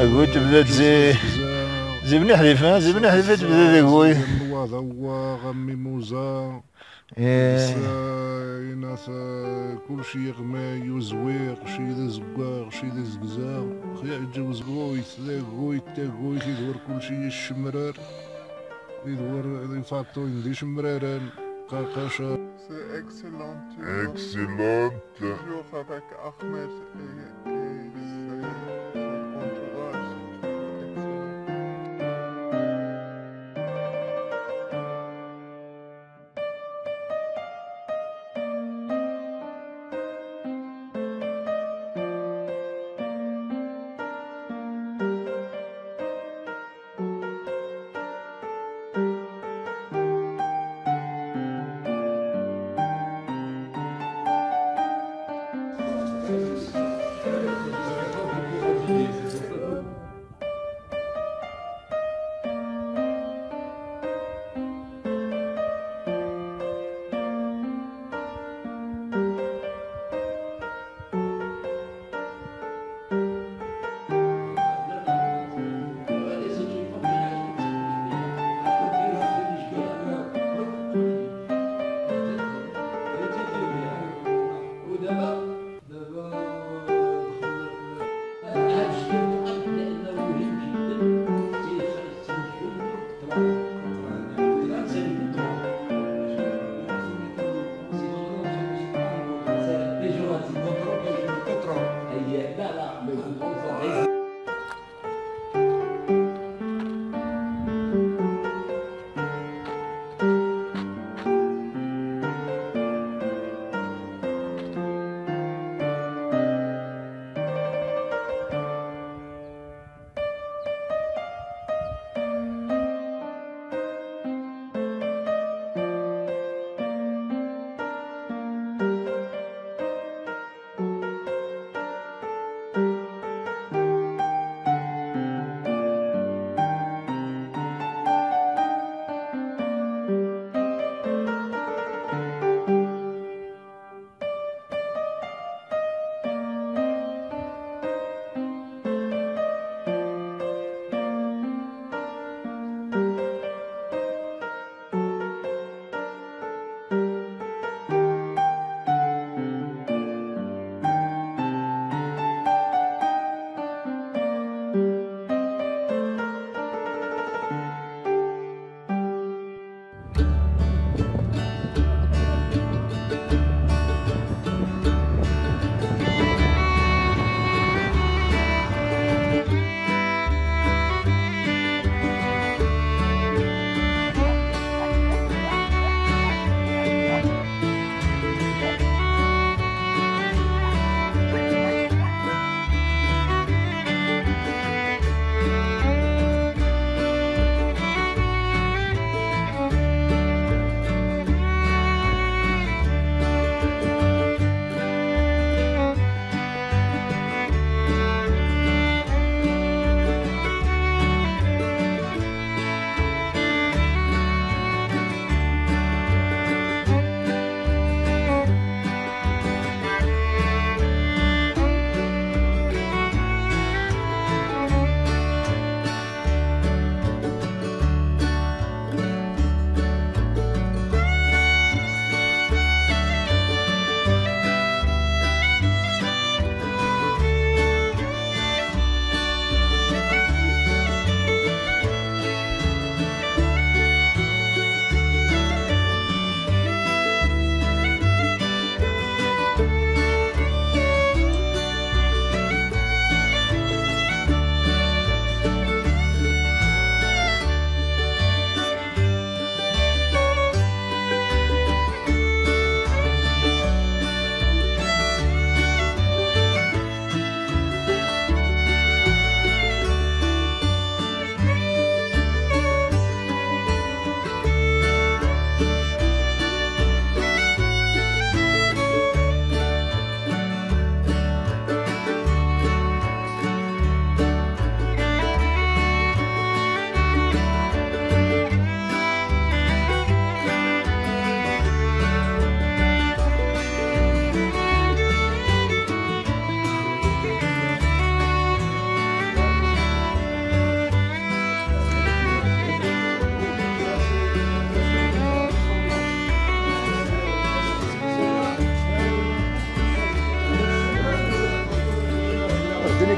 أقول تبدا زيبني حليفة زيبني حليفة تبدا ذاك هو غمي موزة يناس كل شيء غماي وزويق شي ذا زقاق شي ذا زقزاق خيا يتجوز قوي تلاق قوي تاق قوي تيدور كل شيء الشمرار يدور يفاطو يندي شمراران قاقاشا اكسلونت اكسلونت يو خابك احمد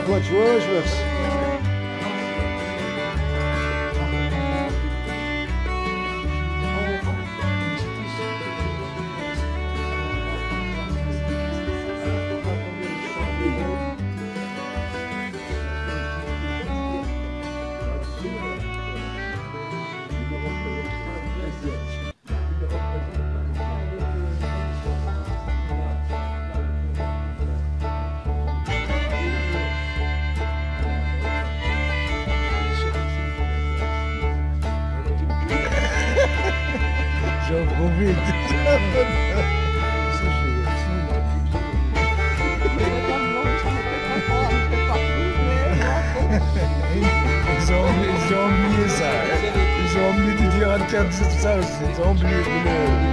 toi, tu vois, ouais, je verse. Ils ont oublié ça. Ils ont oublié de dire en termes de ça aussi. Ils ont oublié de le...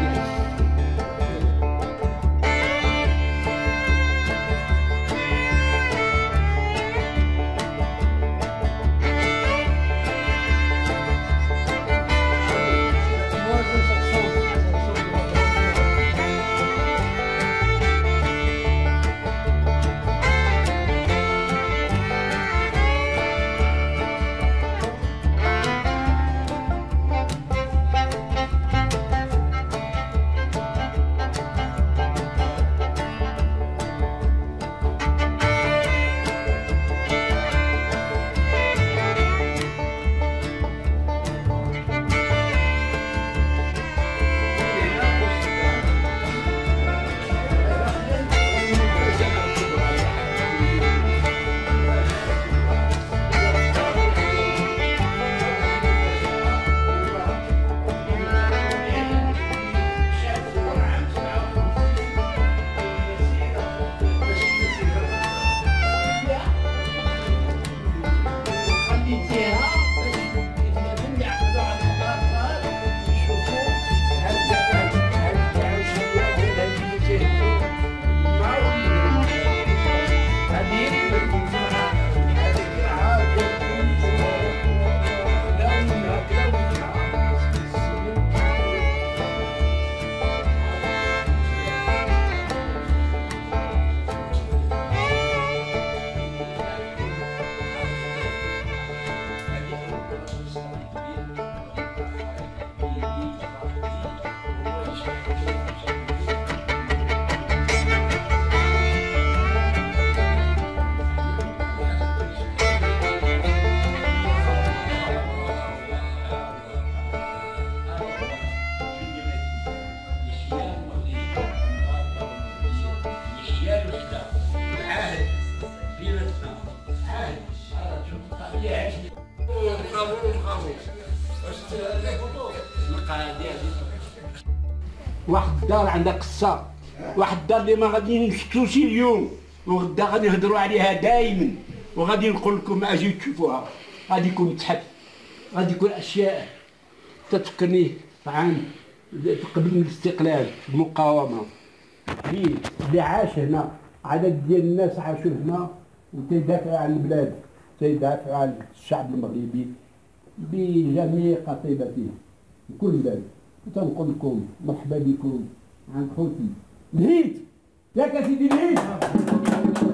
واحد الدار عندها قصه، واحد الدار اللي ما غادي نسكتوش اليوم وغدا غادي نهضروا عليها دائما، وغادي نقول لكم اجيو تشوفوها. غادي يكون متحف، غادي يكون اشياء تتفكرني عن قبل الاستقلال، المقاومه. اللي عاش هنا عدد ديال الناس عاشوا هنا وتيدافعوا على البلاد، تيدافعوا على الشعب المغربي بجميع قطيبته بكل بلد. تنقول لكم مرحبا بكم عند خوتي نهيت ياك اسيدي نهيت.